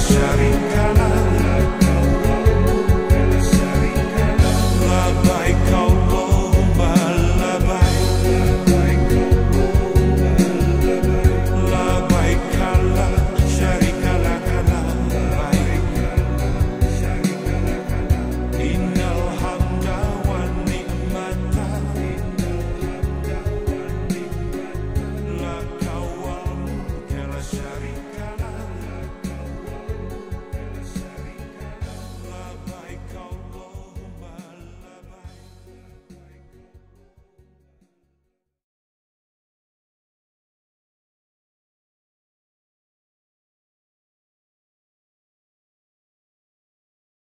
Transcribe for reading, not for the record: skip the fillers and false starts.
Sharing.